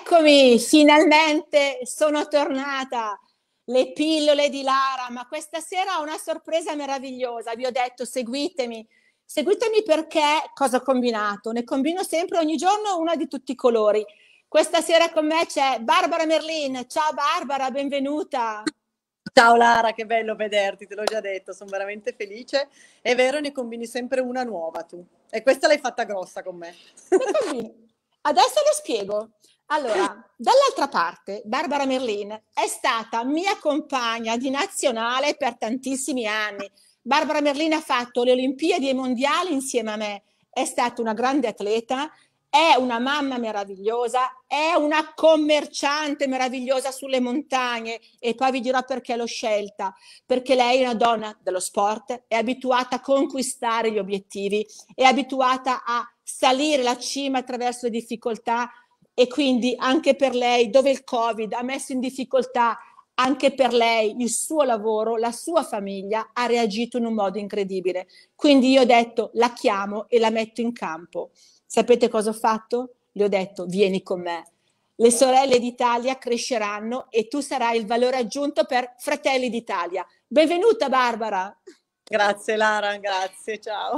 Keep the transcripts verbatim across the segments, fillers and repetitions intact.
Eccomi, finalmente sono tornata, le pillole di Lara, ma questa sera ho una sorpresa meravigliosa, vi ho detto seguitemi, seguitemi perché cosa ho combinato, ne combino sempre ogni giorno una di tutti i colori. Questa sera con me c'è Barbara Merlin, ciao Barbara, benvenuta. Ciao Lara, che bello vederti, te l'ho già detto, sono veramente felice. È vero, ne combini sempre una nuova tu, e questa l'hai fatta grossa con me. Adesso lo spiego. Allora, dall'altra parte, Barbara Merlin è stata mia compagna di nazionale per tantissimi anni. Barbara Merlin ha fatto le Olimpiadi e i Mondiali insieme a me, è stata una grande atleta, è una mamma meravigliosa, è una commerciante meravigliosa sulle montagne e poi vi dirò perché l'ho scelta, perché lei è una donna dello sport, è abituata a conquistare gli obiettivi, è abituata a salire la cima attraverso le difficoltà e quindi anche per lei, dove il Covid ha messo in difficoltà anche per lei il suo lavoro, la sua famiglia, ha reagito in un modo incredibile. Quindi io ho detto la chiamo e la metto in campo. Sapete cosa ho fatto? Le ho detto, vieni con me. Le sorelle d'Italia cresceranno e tu sarai il valore aggiunto per Fratelli d'Italia. Benvenuta Barbara. Grazie Lara, grazie, ciao.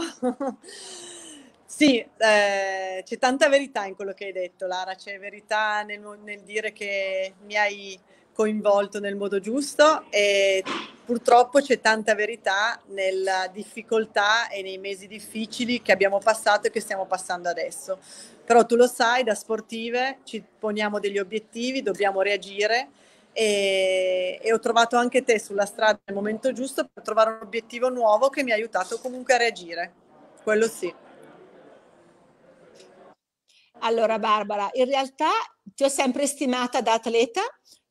Sì, eh, c'è tanta verità in quello che hai detto Lara, c'è verità nel, nel dire che mi hai coinvolto nel modo giusto e purtroppo c'è tanta verità nella difficoltà e nei mesi difficili che abbiamo passato e che stiamo passando adesso. Però tu lo sai, da sportive ci poniamo degli obiettivi, dobbiamo reagire e, e ho trovato anche te sulla strada nel momento giusto per trovare un obiettivo nuovo che mi ha aiutato comunque a reagire, quello sì. Allora Barbara, in realtà ti ho sempre stimata da atleta.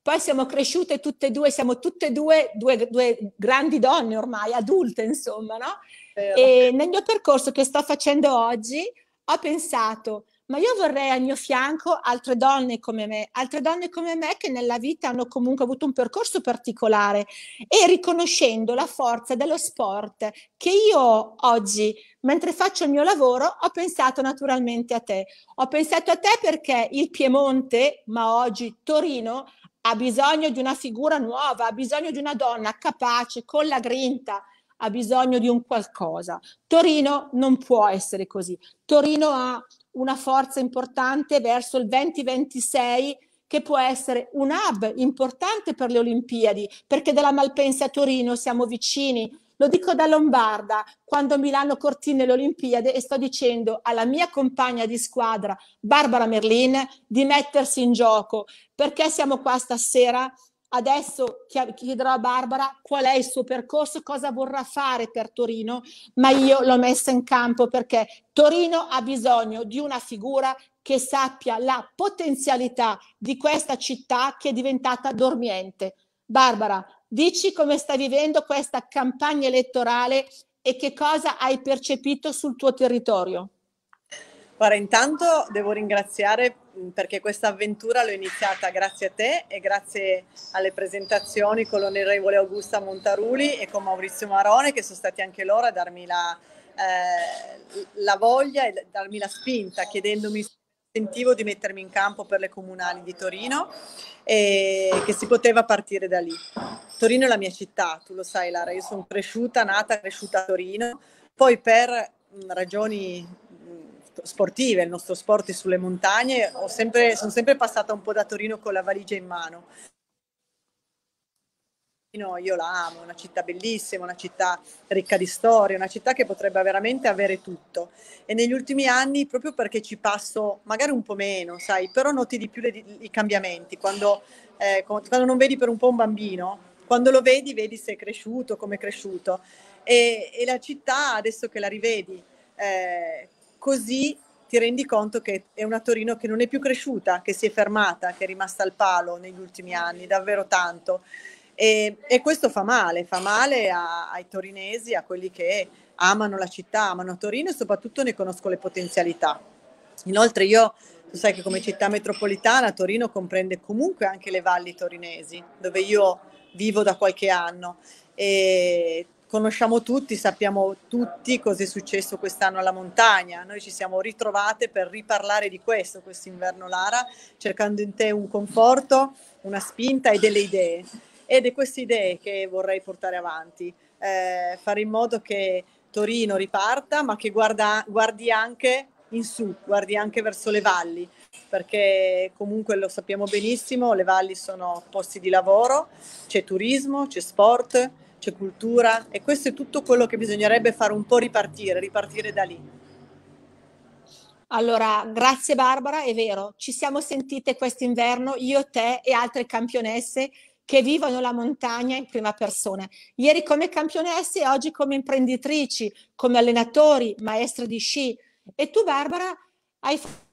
Poi siamo cresciute tutte e due, siamo tutte e due, due, due grandi donne ormai, adulte insomma, no? E nel mio percorso che sto facendo oggi ho pensato, ma io vorrei al mio fianco altre donne come me, altre donne come me che nella vita hanno comunque avuto un percorso particolare e riconoscendo la forza dello sport che io oggi, mentre faccio il mio lavoro, ho pensato naturalmente a te. Ho pensato a te perché il Piemonte, ma oggi Torino, ha bisogno di una figura nuova, ha bisogno di una donna capace, con la grinta, ha bisogno di un qualcosa. Torino non può essere così. Torino ha una forza importante verso il venti ventisei che può essere un hub importante per le Olimpiadi, perché dalla Malpensa a Torino siamo vicini. Lo dico da lombarda, quando Milano Cortina le Olimpiadi e sto dicendo alla mia compagna di squadra Barbara Merlin di mettersi in gioco, perché siamo qua stasera, adesso chiederò a Barbara qual è il suo percorso, cosa vorrà fare per Torino, ma io l'ho messa in campo perché Torino ha bisogno di una figura che sappia la potenzialità di questa città che è diventata dormiente. Barbara, dici come stai vivendo questa campagna elettorale e che cosa hai percepito sul tuo territorio? Guarda, intanto devo ringraziare perché questa avventura l'ho iniziata grazie a te e grazie alle presentazioni con l'onorevole Augusta Montaruli e con Maurizio Marone che sono stati anche loro a darmi la, eh, la voglia e darmi la spinta chiedendomi se sentivo di mettermi in campo per le comunali di Torino e che si poteva partire da lì. Torino è la mia città, tu lo sai Lara, io sono cresciuta, nata, cresciuta a Torino, poi per ragioni sportive, il nostro sport è sulle montagne, ho sempre, sono sempre passata un po' da Torino con la valigia in mano. Io la amo, una città bellissima, una città ricca di storia, una città che potrebbe veramente avere tutto e negli ultimi anni proprio perché ci passo magari un po' meno, sai, però noti di più le, i cambiamenti, quando, eh, quando non vedi per un po' un bambino, quando lo vedi vedi se è cresciuto, come è cresciuto e, e la città adesso che la rivedi eh, così ti rendi conto che è una Torino che non è più cresciuta, che si è fermata, che è rimasta al palo negli ultimi anni, davvero tanto. E, e questo fa male, fa male a, ai torinesi, a quelli che amano la città, amano Torino e soprattutto ne conosco le potenzialità. Inoltre io, tu sai che come città metropolitana Torino comprende comunque anche le valli torinesi, dove io vivo da qualche anno e conosciamo tutti, sappiamo tutti cosa è successo quest'anno alla montagna. Noi ci siamo ritrovate per riparlare di questo quest'inverno, Lara, cercando in te un conforto, una spinta e delle idee. Ed è queste idee che vorrei portare avanti, eh, fare in modo che Torino riparta, ma che guarda, guardi anche in su, guardi anche verso le valli, perché comunque lo sappiamo benissimo, le valli sono posti di lavoro, c'è turismo, c'è sport, c'è cultura, e questo è tutto quello che bisognerebbe fare un po' ripartire, ripartire da lì. Allora, grazie Barbara, è vero, ci siamo sentite quest'inverno, io, te e altre campionesse che vivono la montagna in prima persona. Ieri come campionesse e oggi come imprenditrici, come allenatori, maestre di sci. E tu, Barbara, hai fatto...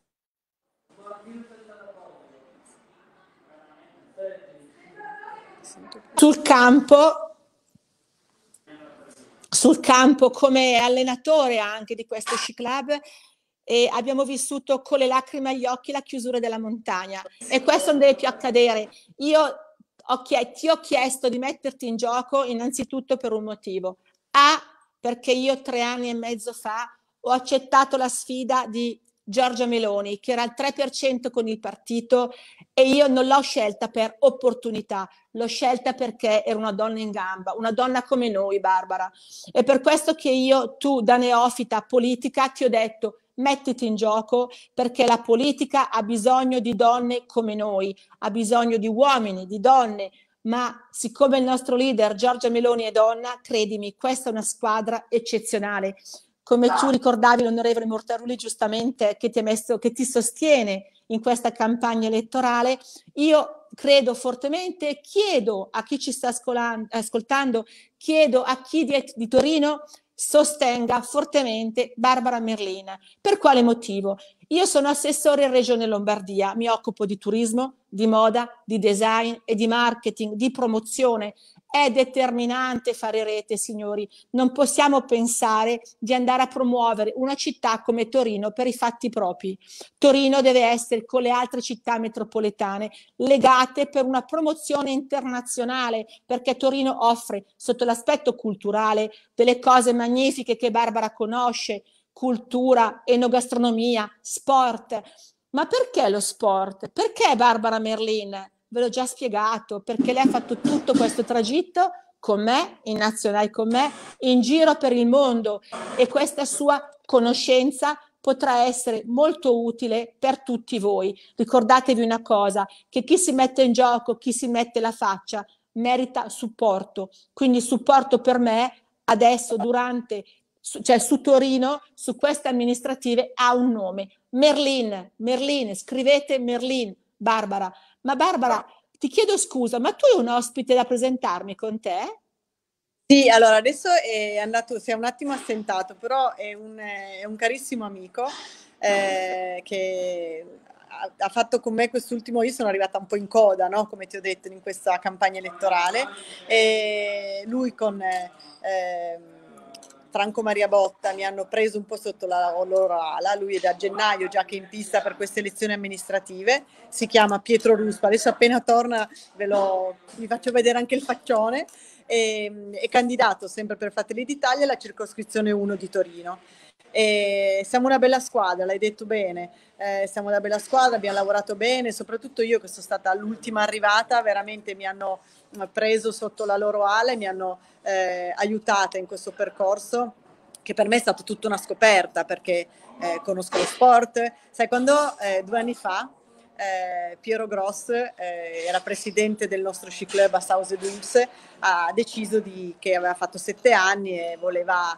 Sul campo, sul campo come allenatore anche di questo sci club, e abbiamo vissuto con le lacrime agli occhi la chiusura della montagna, e questo non deve più accadere. Io ho ti ho chiesto di metterti in gioco innanzitutto per un motivo. A, perché io tre anni e mezzo fa ho accettato la sfida di Giorgia Meloni, che era al tre per cento con il partito, e io non l'ho scelta per opportunità, l'ho scelta perché era una donna in gamba, una donna come noi, Barbara. È per questo che io, tu da neofita politica, ti ho detto mettiti in gioco, perché la politica ha bisogno di donne come noi, ha bisogno di uomini, di donne, ma siccome il nostro leader Giorgia Meloni è donna, credimi, questa è una squadra eccezionale. Come tu ricordavi, l'onorevole Montaruli giustamente, che ti ha messo, che ti sostiene in questa campagna elettorale, io credo fortemente, chiedo a chi ci sta ascoltando, chiedo a chi di, di Torino sostenga fortemente Barbara Merlin. Per quale motivo? Io sono assessore in Regione Lombardia, mi occupo di turismo, di moda, di design e di marketing, di promozione. È determinante fare rete, signori. Non possiamo pensare di andare a promuovere una città come Torino per i fatti propri. Torino deve essere, con le altre città metropolitane, legate per una promozione internazionale, perché Torino offre, sotto l'aspetto culturale, delle cose magnifiche che Barbara conosce: cultura, enogastronomia, sport. Ma perché lo sport? Perché Barbara Merlin? Ve l'ho già spiegato, perché lei ha fatto tutto questo tragitto con me, in nazionale con me, in giro per il mondo, e questa sua conoscenza potrà essere molto utile per tutti voi. Ricordatevi una cosa, che chi si mette in gioco, chi si mette la faccia, merita supporto. Quindi supporto per me adesso, durante, cioè su Torino, su queste amministrative, ha un nome. Merlin, Merlin, scrivete Merlin, Barbara. Ma Barbara, ti chiedo scusa, ma tu hai un ospite da presentarmi con te? Sì, allora adesso è andato, si è un attimo assentato, però è un, è un carissimo amico eh, che ha, ha fatto con me quest'ultimo, io sono arrivata un po' in coda, no? Come ti ho detto, in questa campagna elettorale, e lui con... Eh, Franco Maria Botta mi hanno preso un po' sotto la loro ala. Lui è da gennaio già che è in pista per queste elezioni amministrative, si chiama Pietro Ruspa, adesso appena torna ve lo, vi faccio vedere anche il faccione, e, è candidato sempre per Fratelli d'Italia alla circoscrizione uno di Torino. E siamo una bella squadra, l'hai detto bene, eh, siamo una bella squadra, abbiamo lavorato bene, soprattutto io che sono stata l'ultima arrivata, veramente mi hanno preso sotto la loro ala e mi hanno eh, aiutata in questo percorso, che per me è stata tutta una scoperta, perché eh, conosco lo sport. Sai, quando eh, due anni fa Eh, Piero Gross, eh, era presidente del nostro sci club a Sausse d'Ums, ha deciso di, che aveva fatto sette anni e voleva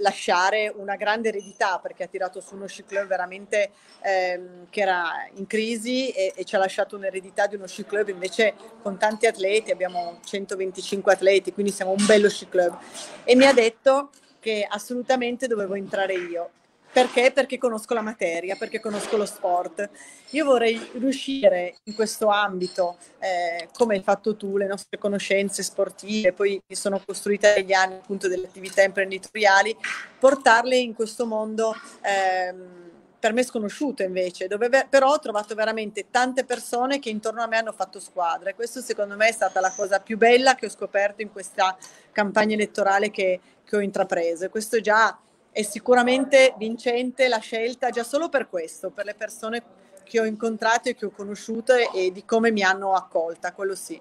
lasciare una grande eredità, perché ha tirato su uno sci club veramente ehm, che era in crisi, e, e ci ha lasciato un'eredità di uno sci club invece con tanti atleti. Abbiamo centoventicinque atleti, quindi siamo un bello sci club, e mi ha detto che assolutamente dovevo entrare io. Perché? Perché conosco la materia, perché conosco lo sport. Io vorrei riuscire in questo ambito, eh, come hai fatto tu, le nostre conoscenze sportive, poi mi sono costruita negli anni appunto delle attività imprenditoriali, portarle in questo mondo ehm, per me sconosciuto invece, dove però ho trovato veramente tante persone che intorno a me hanno fatto squadra, e questo secondo me è stata la cosa più bella che ho scoperto in questa campagna elettorale che, che ho intrapreso, e questo già è sicuramente vincente la scelta, già solo per questo, per le persone che ho incontrato e che ho conosciuto e, e di come mi hanno accolta, quello sì.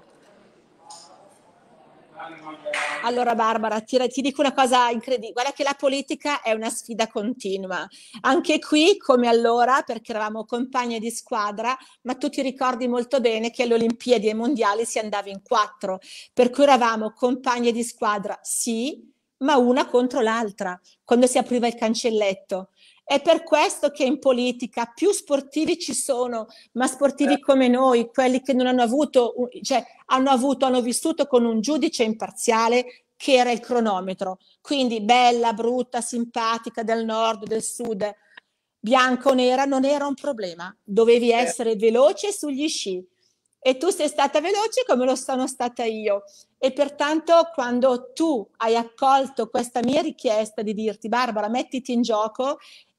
Allora Barbara, ti, ti dico una cosa incredibile, guarda che la politica è una sfida continua, anche qui come allora, perché eravamo compagne di squadra, ma tu ti ricordi molto bene che alle Olimpiadi e ai Mondiali si andava in quattro, per cui eravamo compagne di squadra sì, ma una contro l'altra, quando si apriva il cancelletto. È per questo che in politica più sportivi ci sono, ma sportivi come noi, quelli che non hanno avuto, cioè hanno avuto, hanno vissuto con un giudice imparziale che era il cronometro. Quindi bella, brutta, simpatica, del nord, del sud, bianca o nera, non era un problema. Dovevi essere veloce sugli sci. E tu sei stata veloce come lo sono stata io. E pertanto quando tu hai accolto questa mia richiesta di dirti Barbara, mettiti in gioco,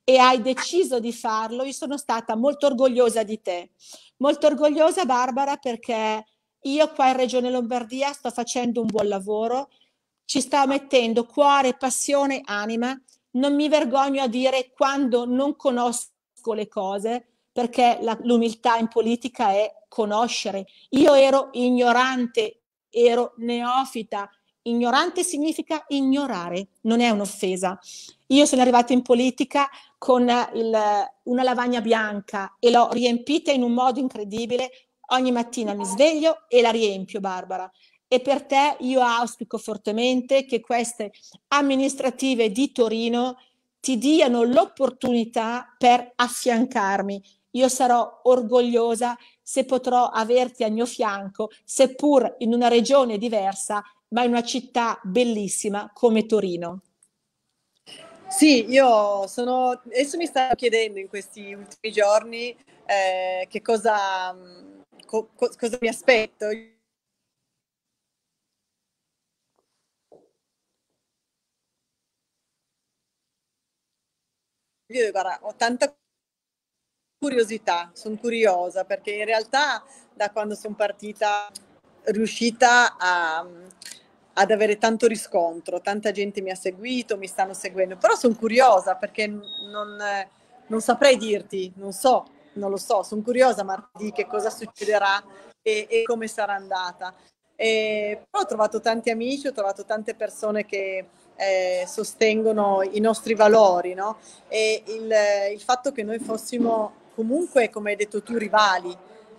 e hai deciso di farlo, io sono stata molto orgogliosa di te, molto orgogliosa Barbara, perché io qua in Regione Lombardia sto facendo un buon lavoro, ci sto mettendo cuore, passione, anima, non mi vergogno a dire quando non conosco le cose, perché l'umiltà in politica è conoscere. Io ero ignorante, ero neofita. Ignorante significa ignorare, non è un'offesa. Io sono arrivata in politica con il, una lavagna bianca e l'ho riempita in un modo incredibile. Ogni mattina mi sveglio e la riempio, Barbara. E per te io auspico fortemente che queste amministrative di Torino ti diano l'opportunità per affiancarmi. Io sarò orgogliosa se potrò averti al mio fianco, seppur in una regione diversa, ma in una città bellissima come Torino. Sì, io sono... adesso mi stavo chiedendo in questi ultimi giorni eh, che cosa, co cosa mi aspetto. Io guarda, ho tanta curiosità, sono curiosa, perché in realtà da quando sono partita riuscita a... ad avere tanto riscontro, tanta gente mi ha seguito, mi stanno seguendo, però sono curiosa perché non, non saprei dirti, non so, non lo so, sono curiosa martedì che cosa succederà e, e come sarà andata. E, però ho trovato tanti amici, ho trovato tante persone che eh, sostengono i nostri valori, no? E il, il fatto che noi fossimo comunque, come hai detto tu, rivali,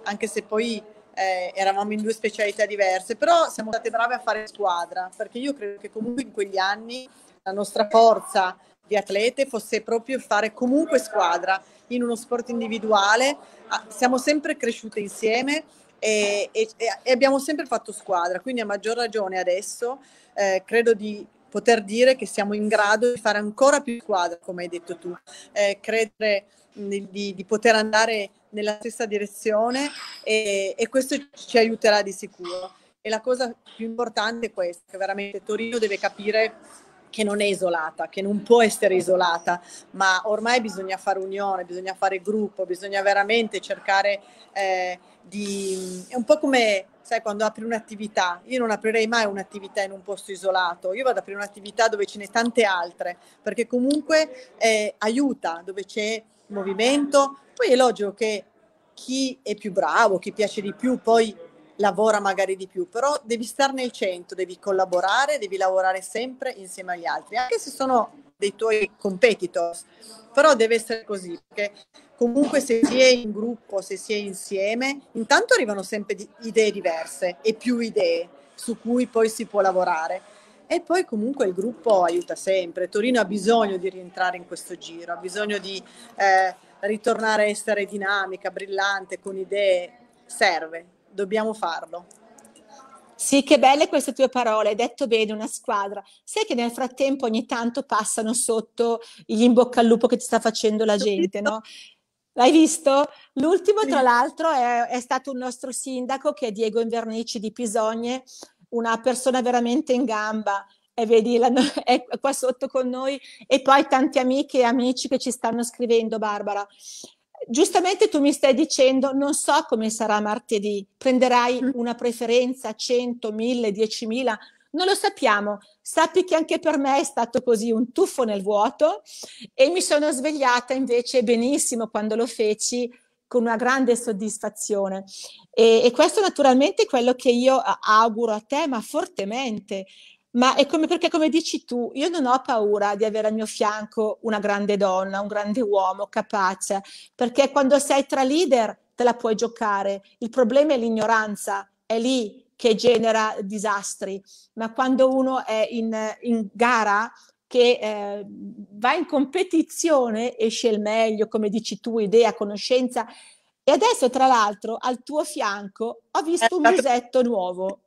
anche se poi Eh, eravamo in due specialità diverse, però siamo state brave a fare squadra, perché io credo che comunque in quegli anni la nostra forza di atlete fosse proprio fare comunque squadra in uno sport individuale. Ah, siamo sempre cresciute insieme e, e, e abbiamo sempre fatto squadra, quindi a maggior ragione adesso eh, credo di poter dire che siamo in grado di fare ancora più squadra, come hai detto tu, eh, credere di, di poter andare nella stessa direzione e, e questo ci aiuterà di sicuro. E la cosa più importante è questa, che veramente Torino deve capire che non è isolata, che non può essere isolata, ma ormai bisogna fare unione, bisogna fare gruppo, bisogna veramente cercare eh, di... È un po' come, sai, quando apri un'attività, io non aprirei mai un'attività in un posto isolato, io vado ad aprire un'attività dove ce n'è tante altre, perché comunque eh, aiuta, dove c'è movimento. Poi è logico che chi è più bravo, chi piace di più, poi lavora magari di più, però devi stare nel centro, devi collaborare, devi lavorare sempre insieme agli altri, anche se sono dei tuoi competitors, però deve essere così, perché comunque se si è in gruppo, se si è insieme, intanto arrivano sempre idee diverse e più idee su cui poi si può lavorare. E poi comunque il gruppo aiuta sempre. Torino ha bisogno di rientrare in questo giro, ha bisogno di eh, ritornare a essere dinamica, brillante, con idee. Serve, dobbiamo farlo. Sì, che belle queste tue parole, hai detto bene, una squadra. Sai che nel frattempo ogni tanto passano sotto gli in bocca al lupo che ti sta facendo la gente, no? L'hai visto? L'ultimo tra l'altro è, è stato un nostro sindaco che è Diego Invernici di Pisogne, una persona veramente in gamba, e vedi, la, è qua sotto con noi, e poi tanti amiche e amici che ci stanno scrivendo, Barbara. Giustamente tu mi stai dicendo, non so come sarà martedì, prenderai una preferenza, cento, mille, diecimila, non lo sappiamo. Sappi che anche per me è stato così un tuffo nel vuoto, e mi sono svegliata invece benissimo quando lo feci, con una grande soddisfazione. E, e questo naturalmente è quello che io auguro a te, ma fortemente. Ma è come, perché come dici tu, io non ho paura di avere al mio fianco una grande donna, un grande uomo capace, perché quando sei tra leader te la puoi giocare. Il problema è l'ignoranza, è lì che genera disastri. Ma quando uno è in, in gara, che eh, va in competizione, esce il meglio, come dici tu, idea, conoscenza. E adesso, tra l'altro, al tuo fianco ho visto un musetto nuovo.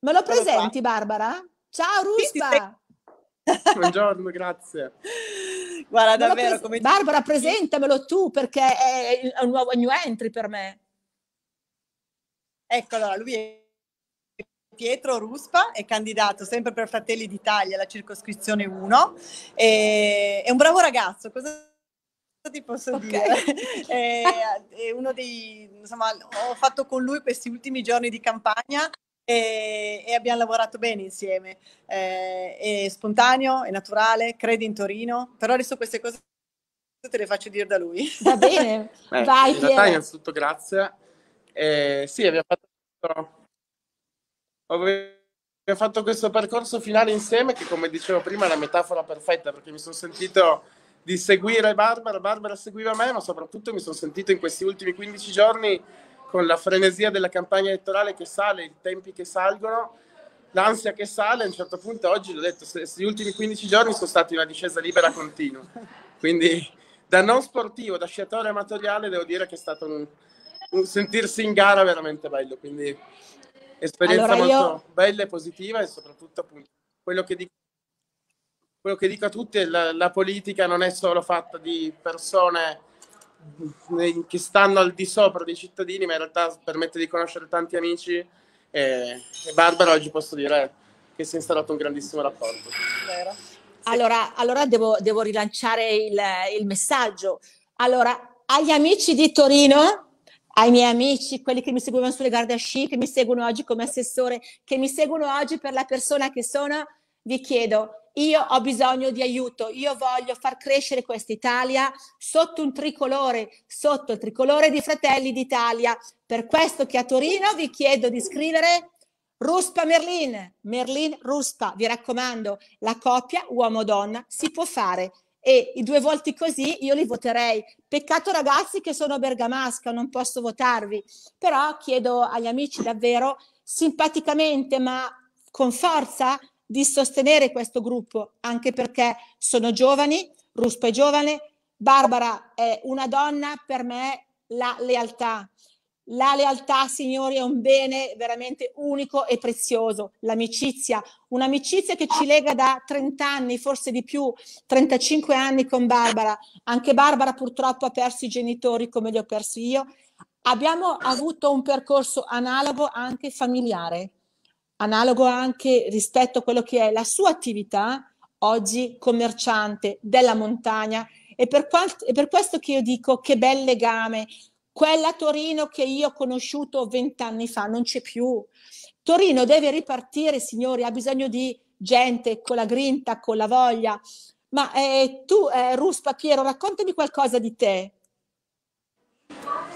Me lo presenti, Barbara? Ciao Ruspa! Buongiorno, grazie. Guarda, davvero, come Barbara, presentamelo tu, perché è un nuovo new entry per me. Ecco, allora, lui è Pietro Ruspa, è candidato sempre per Fratelli d'Italia alla circoscrizione uno, e è un bravo ragazzo, cosa ti posso okay. dire? è, è uno dei, insomma, ho fatto con lui questi ultimi giorni di campagna e, e abbiamo lavorato bene insieme, è, è spontaneo, è naturale, crede in Torino, però adesso queste cose te le faccio dire da lui. Va bene, eh, vai in realtà, innanzitutto grazie. Eh, sì, abbiamo fatto... Abbiamo fatto questo percorso finale insieme che, come dicevo prima, è la metafora perfetta, perché mi sono sentito di seguire Barbara, Barbara seguiva me, ma soprattutto mi sono sentito in questi ultimi quindici giorni, con la frenesia della campagna elettorale che sale, i tempi che salgono, l'ansia che sale, a un certo punto oggi l'ho detto, questi ultimi quindici giorni sono stati una discesa libera continua. Quindi da non sportivo, da sciatore amatoriale, devo dire che è stato un, un sentirsi in gara veramente bello, quindi... Esperienza allora molto io... bella e positiva, e soprattutto appunto quello che dico, quello che dico a tutti è la, la politica non è solo fatta di persone che stanno al di sopra dei cittadini, ma in realtà permette di conoscere tanti amici, e, e Barbara oggi posso dire che si è installato un grandissimo rapporto. Allora, allora devo, devo rilanciare il, il messaggio. Allora, agli amici di Torino... ai miei amici, quelli che mi seguivano sulle Gardasci, che mi seguono oggi come assessore, che mi seguono oggi per la persona che sono, vi chiedo, io ho bisogno di aiuto, io voglio far crescere questa Italia sotto un tricolore, sotto il tricolore di Fratelli d'Italia. Per questo che a Torino vi chiedo di scrivere Ruspa Merlin, Merlin Ruspa, vi raccomando, la coppia uomo-donna si può fare. E i due volti così io li voterei. Peccato ragazzi che sono bergamasca, non posso votarvi, però chiedo agli amici davvero simpaticamente ma con forza di sostenere questo gruppo, anche perché sono giovani, Ruspa è giovane, Barbara è una donna, per me la lealtà. La lealtà, signori, è un bene veramente unico e prezioso, l'amicizia, un'amicizia che ci lega da trenta anni, forse di più, trentacinque anni con Barbara. Anche Barbara purtroppo ha perso i genitori come li ho persi io. Abbiamo avuto un percorso analogo anche familiare, analogo anche rispetto a quello che è la sua attività, oggi commerciante della montagna, e per, e per questo che io dico che bel legame. Quella Torino che io ho conosciuto vent'anni fa non c'è più. Torino deve ripartire, signori, ha bisogno di gente con la grinta, con la voglia. Ma eh, tu, eh, Ruspa, Piero, raccontami qualcosa di te.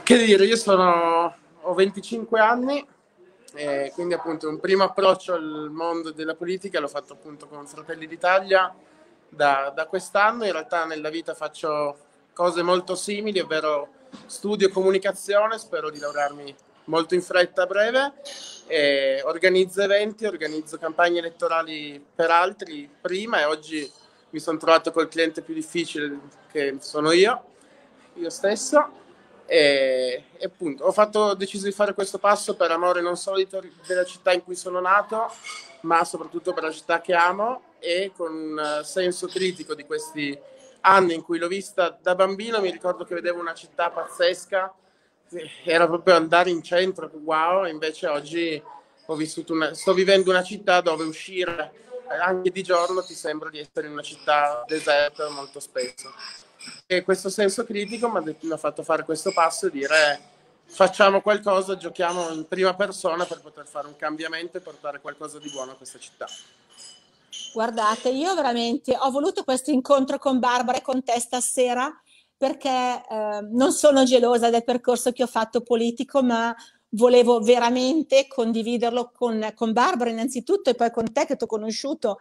Che dire, io sono, ho venticinque anni, eh, quindi appunto un primo approccio al mondo della politica l'ho fatto appunto con Fratelli d'Italia da, da quest'anno. In realtà nella vita faccio cose molto simili, ovvero... studio comunicazione, spero di laurearmi molto in fretta a breve, e organizzo eventi, organizzo campagne elettorali per altri prima, e oggi mi sono trovato col cliente più difficile che sono io, io stesso, e, e appunto ho, fatto, ho deciso di fare questo passo per amore non solo della città in cui sono nato, ma soprattutto per la città che amo, e con un senso critico di questi anni in cui l'ho vista da bambino. Mi ricordo che vedevo una città pazzesca, era proprio andare in centro, wow, invece oggi ho vissuto una, sto vivendo una città dove uscire anche di giorno ti sembra di essere in una città deserta molto spesso. E questo senso critico mi ha fatto fare questo passo e dire facciamo qualcosa, giochiamo in prima persona per poter fare un cambiamento e portare qualcosa di buono a questa città. Guardate, io veramente ho voluto questo incontro con Barbara e con te stasera perché eh, non sono gelosa del percorso che ho fatto politico, ma volevo veramente condividerlo con, con Barbara innanzitutto e poi con te che ti ho conosciuto,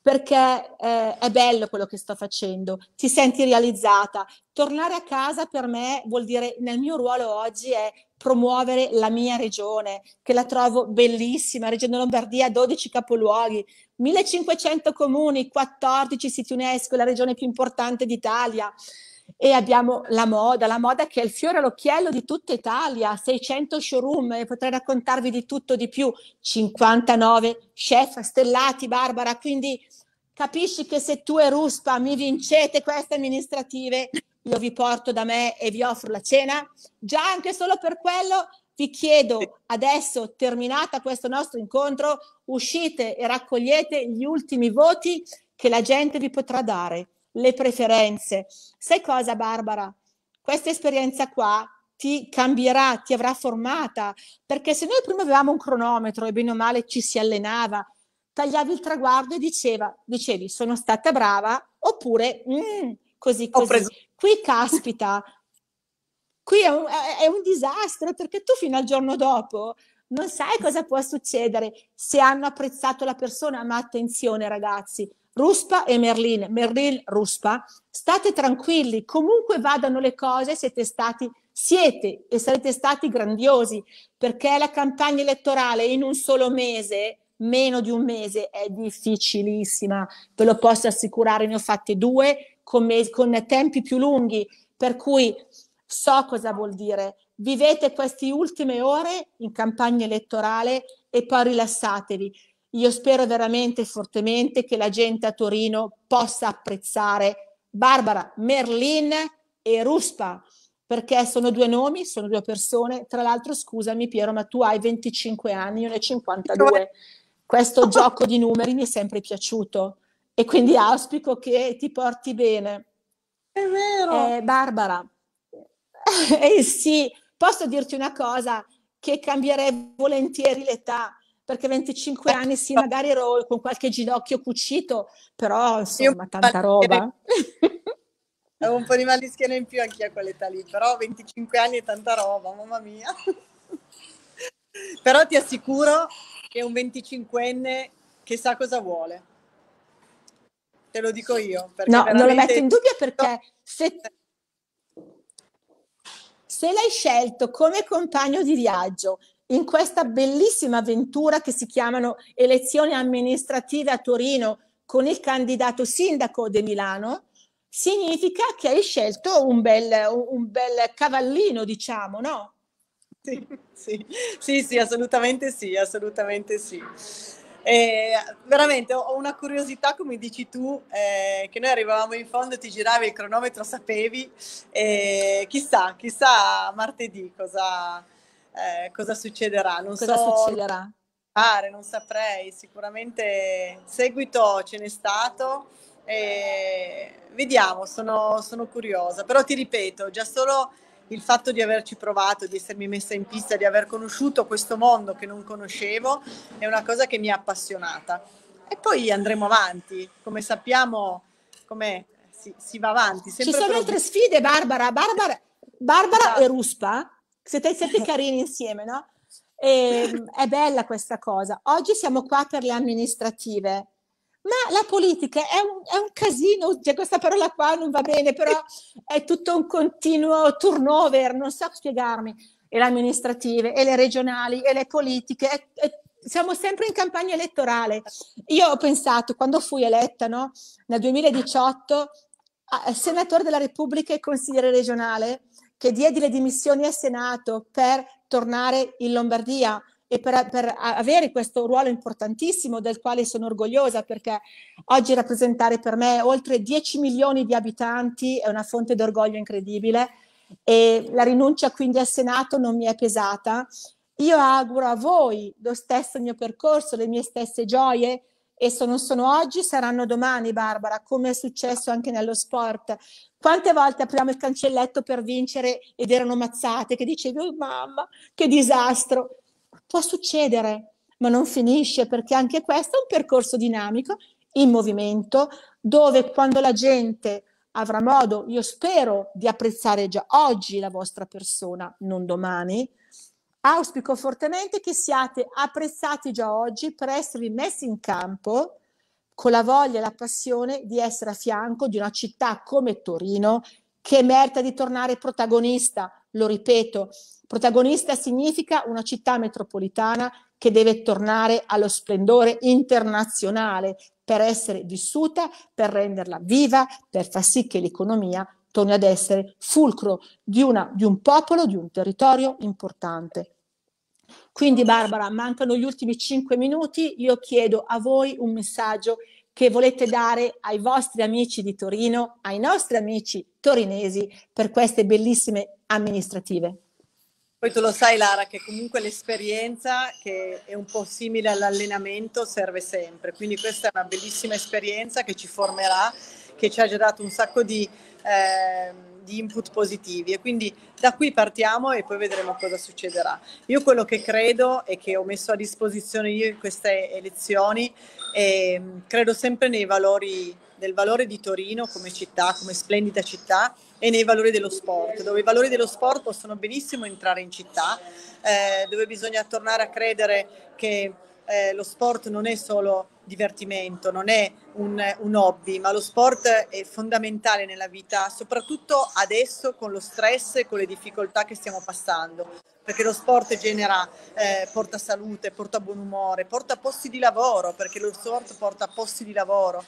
perché eh, è bello quello che sto facendo, ti senti realizzata. Tornare a casa per me vuol dire, nel mio ruolo oggi, è promuovere la mia regione, che la trovo bellissima. Regione Lombardia, dodici capoluoghi, millecinquecento comuni, quattordici siti UNESCO, la regione più importante d'Italia. E abbiamo la moda, la moda che è il fiore all'occhiello di tutta Italia, seicento showroom, e potrei raccontarvi di tutto, di più, cinquantanove chef stellati, Barbara, quindi capisci che se tu e Ruspa mi vincete queste amministrative, io vi porto da me e vi offro la cena, già anche solo per quello vi chiedo adesso, terminata questo nostro incontro, uscite e raccogliete gli ultimi voti che la gente vi potrà dare. Le preferenze. Sai cosa, Barbara? Questa esperienza qua ti cambierà, ti avrà formata, perché se noi prima avevamo un cronometro e bene o male ci si allenava, tagliavi il traguardo e diceva, dicevi sono stata brava oppure mm, così così. Qui caspita, qui è un, è un disastro, perché tu fino al giorno dopo non sai cosa può succedere, se hanno apprezzato la persona. Ma attenzione ragazzi, Ruspa e Merlin, Merlin, Ruspa, state tranquilli, comunque vadano le cose, siete stati, siete e sarete stati grandiosi, perché la campagna elettorale in un solo mese, meno di un mese, è difficilissima, ve lo posso assicurare, ne ho fatte due con, me, con tempi più lunghi, per cui so cosa vuol dire. Vivete queste ultime ore in campagna elettorale e poi rilassatevi. Io spero veramente fortemente che la gente a Torino possa apprezzare Barbara Merlin e Ruspa, perché sono due nomi, sono due persone. Tra l'altro, scusami Piero, ma tu hai venticinque anni, io ne ho cinquantadue. Questo gioco di numeri mi è sempre piaciuto e quindi auspico che ti porti bene. È vero. Eh, Barbara, eh sì, posso dirti una cosa, che cambierei volentieri l'età, perché venticinque anni sì, magari ero con qualche ginocchio cucito, però insomma tanta roba. Ho un po' di mal di schiena in più anch'io a quell'età lì, però venticinque anni è tanta roba, mamma mia. Però ti assicuro che è un venticinquenne che sa cosa vuole. Te lo dico io. No, veramente... non lo metto in dubbio, perché se, se l'hai scelto come compagno di viaggio, in questa bellissima avventura che si chiamano elezioni amministrative a Torino con il candidato sindaco di Milano, significa che hai scelto un bel, un bel cavallino, diciamo, no? Sì, sì, sì, sì, assolutamente sì, assolutamente sì. Eh, veramente ho una curiosità, come dici tu, eh, che noi arrivavamo in fondo, ti giravi il cronometro, sapevi, eh, chissà, chissà martedì cosa... Eh, cosa succederà? Non cosa so succederà? Fare, non saprei, sicuramente seguito ce n'è stato e vediamo, sono, sono curiosa, però ti ripeto, già solo il fatto di averci provato, di essermi messa in pista, di aver conosciuto questo mondo che non conoscevo è una cosa che mi ha appassionata, e poi andremo avanti, come sappiamo, come si, si va avanti. Sempre ci sono altre di... sfide, Barbara, Barbara, Barbara e Ruspa. Siete, siete carini insieme, no? E, è bella questa cosa. Oggi siamo qua per le amministrative, ma la politica è un, è un casino, cioè, questa parola qua non va bene, però è tutto un continuo turnover, non so spiegarmi, e le amministrative, e le regionali, e le politiche, e, e siamo sempre in campagna elettorale. Io ho pensato, quando fui eletta, no? Nel duemiladiciotto, senatore della Repubblica e consigliere regionale, che diedi le dimissioni al Senato per tornare in Lombardia e per, per avere questo ruolo importantissimo del quale sono orgogliosa, perché oggi rappresentare per me oltre dieci milioni di abitanti è una fonte d'orgoglio incredibile, e la rinuncia quindi al Senato non mi è pesata. Io auguro a voi lo stesso mio percorso, le mie stesse gioie, e se non sono oggi saranno domani, Barbara, come è successo anche nello sport. Quante volte apriamo il cancelletto per vincere ed erano mazzate, che dicevi, oh mamma, che disastro. Può succedere, ma non finisce, perché anche questo è un percorso dinamico, in movimento, dove quando la gente avrà modo, io spero, di apprezzare già oggi la vostra persona, non domani, auspico fortemente che siate apprezzati già oggi per esservi messi in campo con la voglia e la passione di essere a fianco di una città come Torino, che merita di tornare protagonista, lo ripeto, protagonista significa una città metropolitana che deve tornare allo splendore internazionale per essere vissuta, per renderla viva, per far sì che l'economia torni ad essere fulcro di, una, di un popolo, di un territorio importante. Quindi Barbara, mancano gli ultimi cinque minuti, io chiedo a voi un messaggio che volete dare ai vostri amici di Torino, ai nostri amici torinesi per queste bellissime amministrative. Poi tu lo sai, Lara, che comunque l'esperienza, che è un po' simile all'allenamento, serve sempre, quindi questa è una bellissima esperienza che ci formerà, che ci ha già dato un sacco di, eh, di input positivi, e quindi da qui partiamo e poi vedremo cosa succederà. Io quello che credo e che ho messo a disposizione io in queste elezioni, eh, credo sempre nei valori, del valore di Torino come città, come splendida città, e nei valori dello sport, dove i valori dello sport possono benissimo entrare in città, eh, dove bisogna tornare a credere che eh, lo sport non è solo divertimento, non è un, un hobby, ma lo sport è fondamentale nella vita, soprattutto adesso con lo stress e con le difficoltà che stiamo passando, perché lo sport genera, eh, porta salute, porta buon umore, porta posti di lavoro, perché lo sport porta posti di lavoro,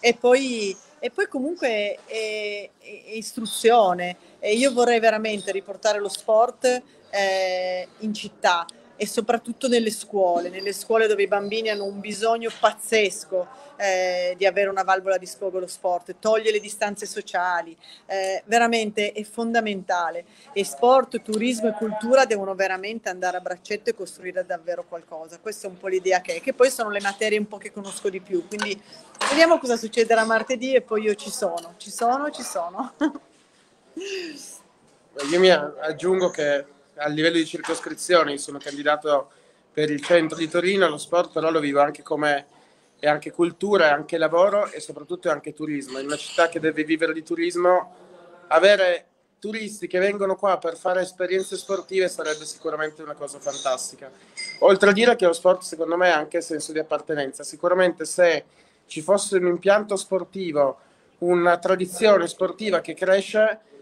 e poi, e poi comunque è, è istruzione, e io vorrei veramente riportare lo sport eh, in città, e soprattutto nelle scuole, nelle scuole dove i bambini hanno un bisogno pazzesco eh, di avere una valvola di sfogo lo sport, toglie le distanze sociali, eh, veramente è fondamentale, e sport, turismo e cultura devono veramente andare a braccetto e costruire davvero qualcosa, questa è un po' l'idea che è, che poi sono le materie un po' che conosco di più, quindi vediamo cosa succederà martedì e poi io ci sono, ci sono, ci sono. Io mi aggiungo che a livello di circoscrizioni sono candidato per il centro di Torino, lo sport però lo vivo anche come è anche cultura, è anche lavoro e soprattutto è anche turismo, in una città che deve vivere di turismo, avere turisti che vengono qua per fare esperienze sportive sarebbe sicuramente una cosa fantastica, oltre a dire che lo sport secondo me ha anche senso di appartenenza, sicuramente se ci fosse un impianto sportivo, una tradizione sportiva che cresce.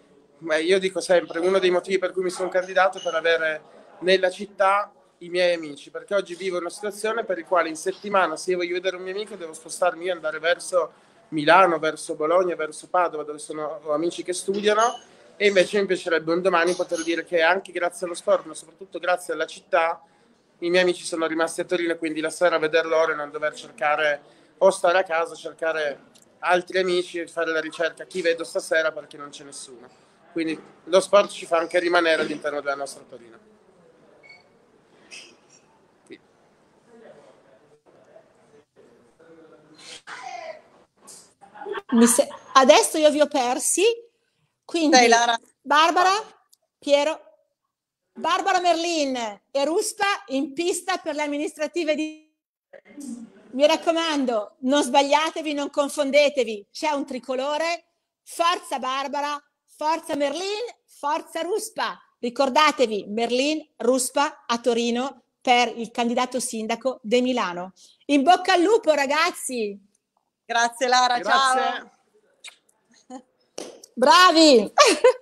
Ma io dico sempre, uno dei motivi per cui mi sono candidato è per avere nella città i miei amici, perché oggi vivo una situazione per la quale in settimana, se io voglio vedere un mio amico, devo spostarmi io, andare verso Milano, verso Bologna, verso Padova, dove sono, ho amici che studiano, e invece mi piacerebbe un domani poter dire che anche grazie allo sport, ma soprattutto grazie alla città, i miei amici sono rimasti a Torino, quindi la sera a vedere loro e non dover cercare o stare a casa, cercare altri amici e fare la ricerca, chi vedo stasera perché non c'è nessuno. Quindi lo sport ci fa anche rimanere all'interno della nostra Torino. Sì. Mi se... Adesso io vi ho persi, quindi Dai, Lara. Barbara, Piero, Barbara Merlin e Ruspa in pista per le amministrative di... Mi raccomando, non sbagliatevi, non confondetevi, c'è un tricolore, forza Barbara, forza Merlin, forza Ruspa. Ricordatevi, Merlin, Ruspa a Torino per il candidato sindaco di Milano. In bocca al lupo, ragazzi. Grazie Lara, Grazie. Ciao. Bravi.